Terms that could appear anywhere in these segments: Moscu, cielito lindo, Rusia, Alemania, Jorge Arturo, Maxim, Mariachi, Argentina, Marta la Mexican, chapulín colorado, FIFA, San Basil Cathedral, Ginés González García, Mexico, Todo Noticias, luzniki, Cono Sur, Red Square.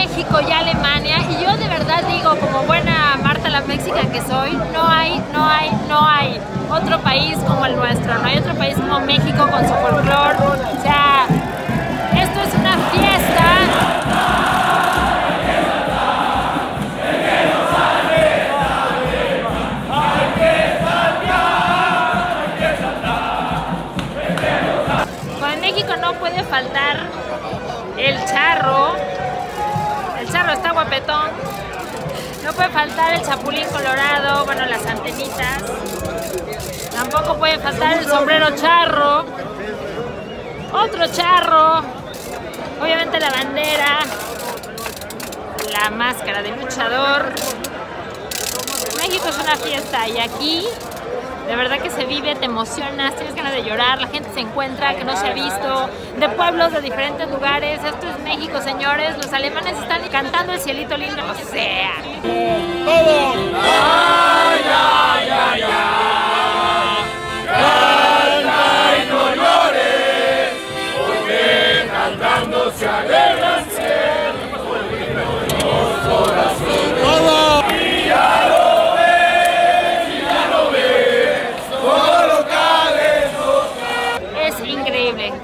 México y Alemania, y yo de verdad digo, como buena Marta la Mexican que soy, no hay otro país como el nuestro, no hay otro país como México con su folclor, o sea, esto es una fiesta. Puede faltar el charro está guapetón, no puede faltar el chapulín colorado, bueno, las antenitas, tampoco puede faltar el sombrero charro, otro charro, obviamente la bandera, la máscara de luchador. México es una fiesta y aquí de verdad que se vive, te emocionas, tienes ganas de llorar, la gente se encuentra que no se ha visto, de pueblos, de diferentes lugares. Esto es México, señores. Los alemanes están cantando el cielito lindo, o sea. ¡Todo! ¡Ay, ay, ay, ay!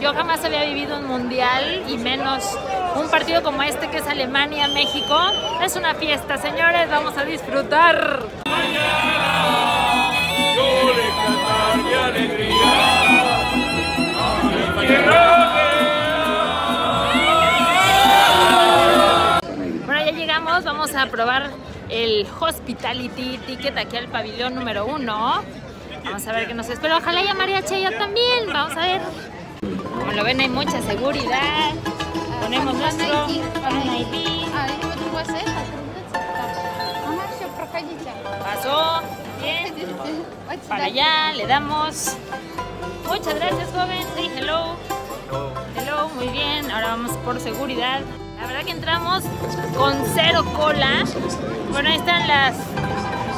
Yo jamás había vivido un mundial y menos un partido como este que es Alemania-México. Es una fiesta, señores, vamos a disfrutar. Mañana yo le cantaré mi alegría. Bueno, ya llegamos, vamos a probar el Hospitality Ticket aquí al pabellón número 1. Vamos a ver qué nos espera. Ojalá haya mariachi ya también, vamos a ver. Como lo ven, hay mucha seguridad. Ponemos nuestro ID. Pasó. Bien. Para allá, le damos. Muchas gracias, joven. Sí, hello. Hello, muy bien. Ahora vamos por seguridad. La verdad que entramos con cero cola. Bueno, ahí están las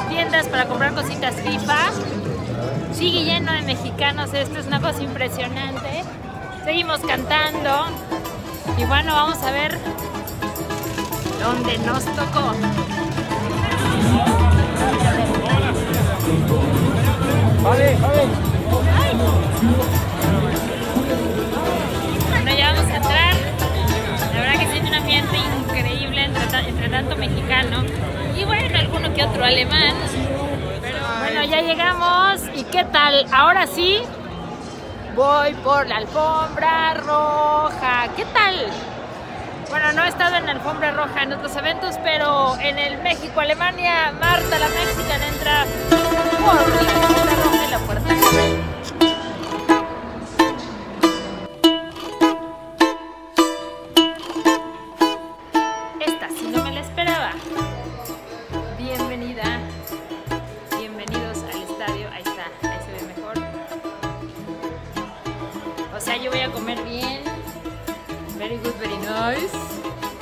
tiendas para comprar cositas FIFA. Sigue lleno de mexicanos, esto es una cosa impresionante. Seguimos cantando y bueno, vamos a ver dónde nos tocó. Vale, vale. Bueno, ya vamos a entrar. La verdad que se tiene un ambiente increíble entre tanto mexicano y bueno, alguno que otro alemán. Bueno, ya llegamos y ¿qué tal? Ahora sí, voy por la alfombra roja. ¿Qué tal? Bueno, no he estado en la alfombra roja en otros eventos, pero en el México-Alemania, Marta la Mexican entra por la alfombra roja en la puerta. Esta sí no me la esperaba. Bienvenida. O sea, yo voy a comer bien. Very good, very nice.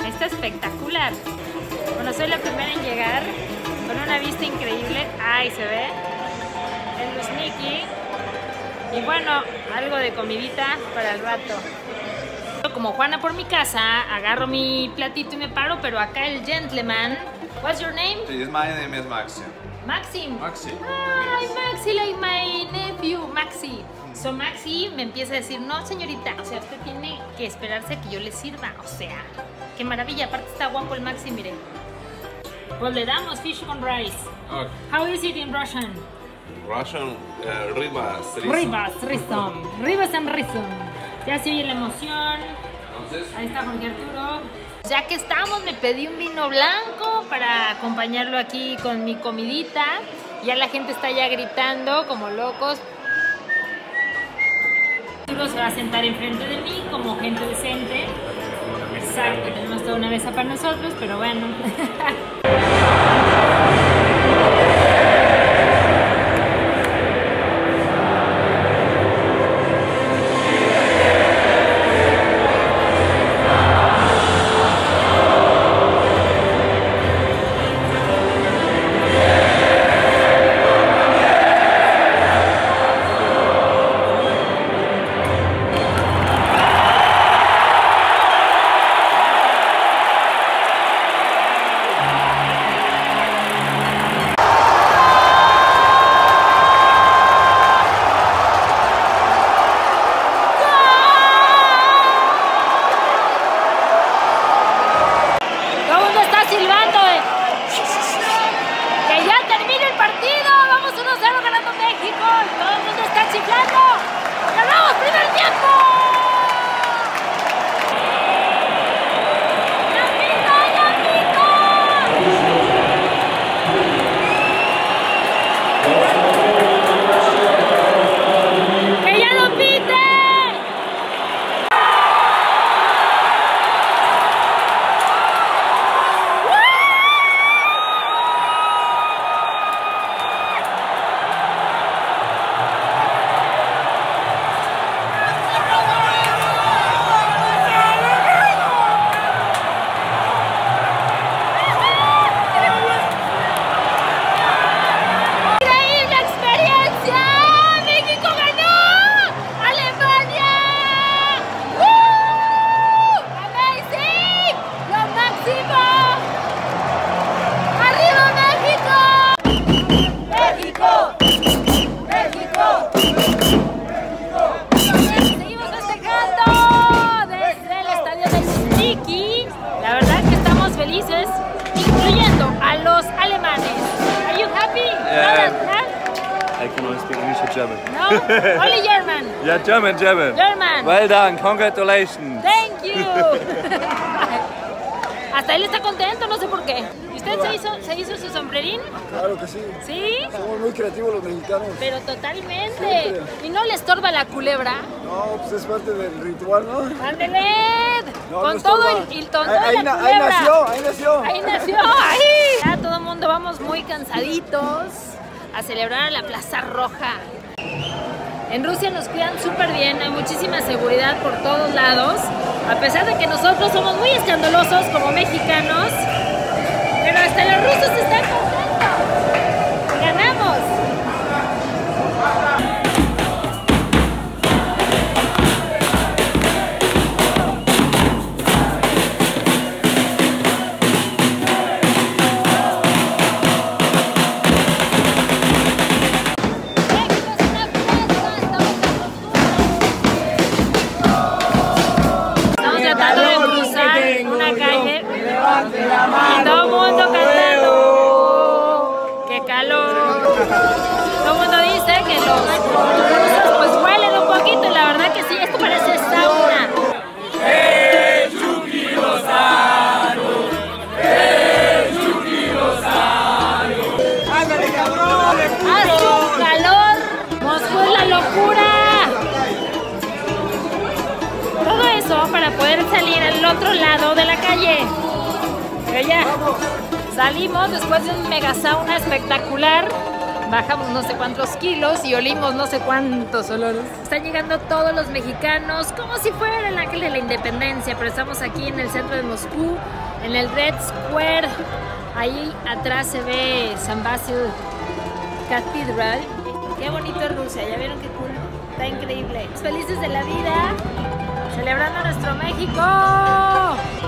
Está espectacular. Bueno, soy la primera en llegar con una vista increíble. Ahí se ve el luzniki. Y bueno, algo de comidita para el rato. Como Juana por mi casa, agarro mi platito y me paro, pero acá el gentleman. What's your name? My name is Maxim. Maxim. Maxim. Hi, Maxi, like my nephew, Maxi. So Maxi me empieza a decir, no señorita, o sea, usted tiene que esperarse a que yo le sirva, o sea, qué maravilla, aparte está guapo el Maxi, miren. Pues le damos fish con rice. Okay. How is it in Russian? Russian, ribas, risum. Ribas and risum. Ya se oye la emoción. Entonces, ahí está Jorge Arturo. Ya que estamos, me pedí un vino blanco para acompañarlo aquí con mi comidita. Ya la gente está ya gritando como locos. Se va a sentar enfrente de mí como gente decente. Exacto, tenemos toda una mesa para nosotros, pero bueno. Only German. Yeah, German, German. German. Well done, congratulations. Thank you. Hasta él está contento, no sé por qué. ¿Y usted se hizo su sombrerín? Claro que sí. ¿Sí? Somos muy creativos los mexicanos. Pero totalmente. Siempre. ¿Y no le estorba la culebra? No, pues es parte del ritual, ¿no? ¡Ándele! No, con no todo el tontón. Ahí nació, ahí nació. Ahí nació, ahí. Ya todo el mundo vamos muy cansaditos a celebrar a la Plaza Roja. En Rusia nos cuidan súper bien, hay muchísima seguridad por todos lados, a pesar de que nosotros somos muy escandalosos como mexicanos, pero hasta los rusos están contentos. ¡Ganamos! Otro lado de la calle. Pero ya salimos después de un mega sauna espectacular, bajamos no sé cuántos kilos y olimos no sé cuántos olores. Están llegando todos los mexicanos como si fuera el Ángel de la Independencia, pero estamos aquí en el centro de Moscú, en el Red Square. Ahí atrás se ve San Basil Cathedral. Qué bonito es Rusia, ya vieron qué cool, está increíble. Felices de la vida, celebrando nuestro México.